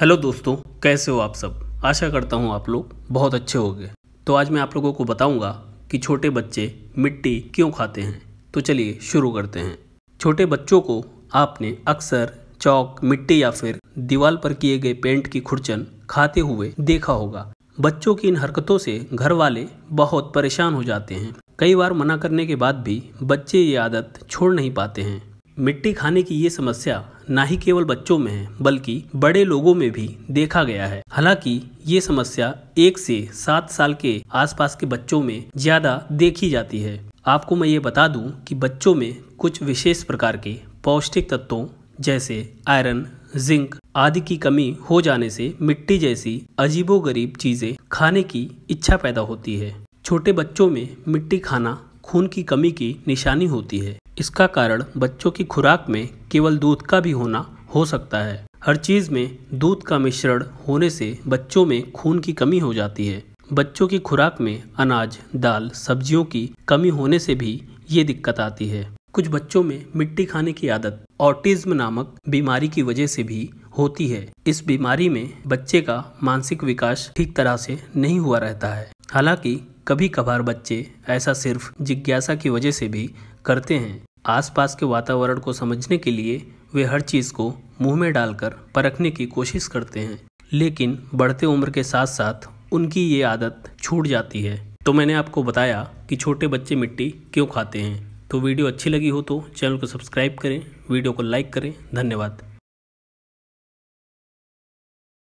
Hello दोस्तों, कैसे हो आप सब। आशा करता हूँ आप लोग बहुत अच्छे होंगे। तो आज मैं आप लोगों को बताऊंगा कि छोटे बच्चे मिट्टी क्यों खाते हैं। तो चलिए शुरू करते हैं। छोटे बच्चों को आपने अक्सर चौक, मिट्टी या फिर दीवार पर किए गए पेंट की खुरचन खाते हुए देखा होगा। बच्चों की इन हरकतों से घर वाले बहुत परेशान हो जाते हैं। कई बार मना करने के बाद भी बच्चे ये आदत छोड़ नहीं पाते हैं। मिट्टी खाने की ये समस्या ना ही केवल बच्चों में है बल्कि बड़े लोगों में भी देखा गया है। हालांकि ये समस्या 1 से 7 साल के आसपास के बच्चों में ज्यादा देखी जाती है। आपको मैं ये बता दूं कि बच्चों में कुछ विशेष प्रकार के पौष्टिक तत्वों जैसे आयरन, जिंक आदि की कमी हो जाने से मिट्टी जैसी अजीबोगरीब चीजें खाने की इच्छा पैदा होती है। छोटे बच्चों में मिट्टी खाना खून की कमी की निशानी होती है। इसका कारण बच्चों की खुराक में केवल दूध का भी होना हो सकता है। हर चीज में दूध का मिश्रण होने से बच्चों में खून की कमी हो जाती है। बच्चों की खुराक में अनाज, दाल, सब्जियों की कमी होने से भी ये दिक्कत आती है। कुछ बच्चों में मिट्टी खाने की आदत ऑटिज्म नामक बीमारी की वजह से भी होती है। इस बीमारी में बच्चे का मानसिक विकास ठीक तरह से नहीं हुआ रहता है। हालांकि कभी कभार बच्चे ऐसा सिर्फ जिज्ञासा की वजह से भी करते हैं। आसपास के वातावरण को समझने के लिए वे हर चीज़ को मुंह में डालकर परखने की कोशिश करते हैं, लेकिन बढ़ते उम्र के साथ साथ उनकी ये आदत छूट जाती है। तो मैंने आपको बताया कि छोटे बच्चे मिट्टी क्यों खाते हैं। तो वीडियो अच्छी लगी हो तो चैनल को सब्सक्राइब करें, वीडियो को लाइक करें। धन्यवाद।